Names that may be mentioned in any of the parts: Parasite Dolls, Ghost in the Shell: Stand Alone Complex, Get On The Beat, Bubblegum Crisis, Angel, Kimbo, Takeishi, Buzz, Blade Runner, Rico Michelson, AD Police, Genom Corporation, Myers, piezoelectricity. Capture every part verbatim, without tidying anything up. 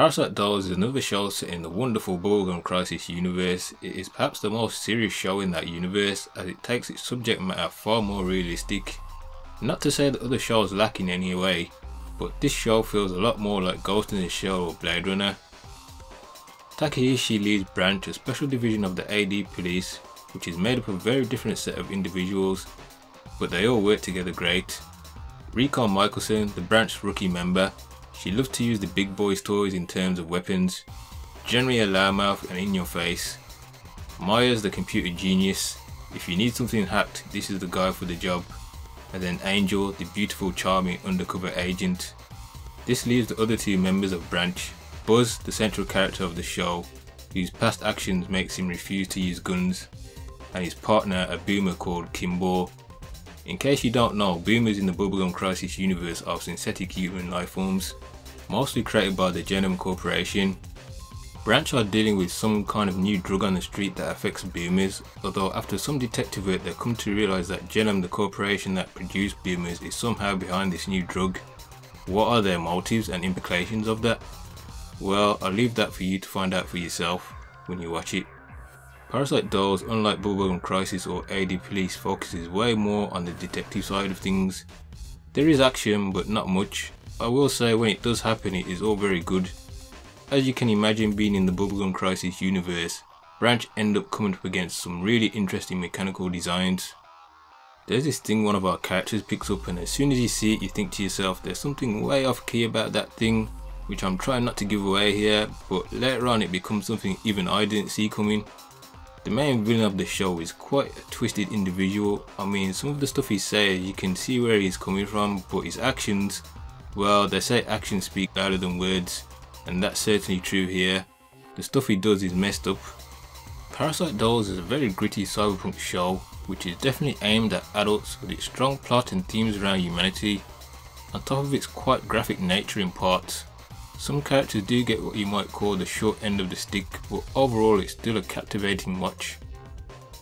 Parasite Dolls is another show set in the wonderful Bubblegum Crisis universe. It is perhaps the most serious show in that universe, as it takes its subject matter far more realistic. Not to say that other shows lack in any way, but this show feels a lot more like Ghost in the Shell or Blade Runner. Takeishi leads Branch, a special division of the A D Police, which is made up of a very different set of individuals, but they all work together great. Rico Michelson, the Branch rookie member, she loves to use the big boys' toys in terms of weapons, generally a loudmouth and in your face. Myers, the computer genius, if you need something hacked, this is the guy for the job. And then Angel, the beautiful, charming undercover agent. This leaves the other two members of Branch, Buzz, the central character of the show, whose past actions makes him refuse to use guns, and his partner, a boomer called Kimbo. In case you don't know, boomers in the Bubblegum Crisis universe are synthetic human lifeforms, mostly created by the Genom Corporation. Branch are dealing with some kind of new drug on the street that affects boomers, although after some detective work they come to realise that Genom, the corporation that produced boomers, is somehow behind this new drug. What are their motives and implications of that? Well, I'll leave that for you to find out for yourself when you watch it. Parasite Dolls, unlike Bubblegum Crisis or A D Police, focuses way more on the detective side of things. There is action, but not much. I will say, when it does happen, it is all very good. As you can imagine, being in the Bubblegum Crisis universe, Branch end up coming up against some really interesting mechanical designs. There's this thing one of our characters picks up, and as soon as you see it, you think to yourself, there's something way off key about that thing, which I'm trying not to give away here, but later on it becomes something even I didn't see coming. The main villain of the show is quite a twisted individual. I mean, some of the stuff he says, you can see where he's coming from, but his actions, well, they say actions speak louder than words, and that's certainly true here. The stuff he does is messed up. Parasite Dolls is a very gritty cyberpunk show, which is definitely aimed at adults with its strong plot and themes around humanity, on top of its quite graphic nature in parts. Some characters do get what you might call the short end of the stick, but overall it's still a captivating watch.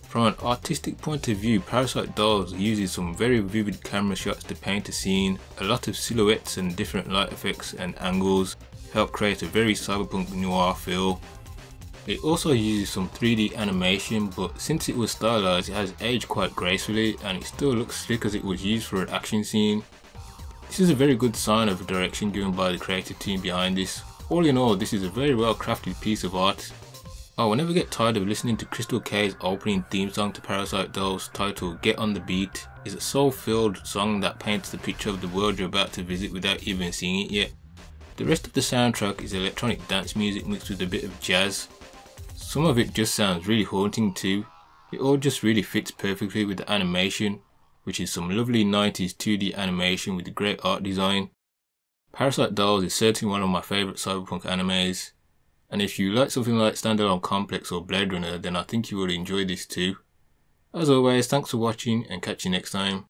From an artistic point of view, Parasite Dolls uses some very vivid camera shots to paint a scene. A lot of silhouettes and different light effects and angles help create a very cyberpunk noir feel. It also uses some three D animation, but since it was stylized, it has aged quite gracefully and it still looks slick as it was used for an action scene. This is a very good sign of direction given by the creative team behind this. All in all, this is a very well crafted piece of art. I will never get tired of listening to Crystal K's opening theme song to Parasite Dolls, titled Get On The Beat. It's a soul filled song that paints the picture of the world you're about to visit without even seeing it yet. The rest of the soundtrack is electronic dance music mixed with a bit of jazz. Some of it just sounds really haunting too. It all just really fits perfectly with the animation, which is some lovely nineties two D animation with great art design. Parasite Dolls is certainly one of my favourite cyberpunk animes, and if you like something like Stand Alone Complex or Blade Runner, then I think you will enjoy this too. As always, thanks for watching and catch you next time.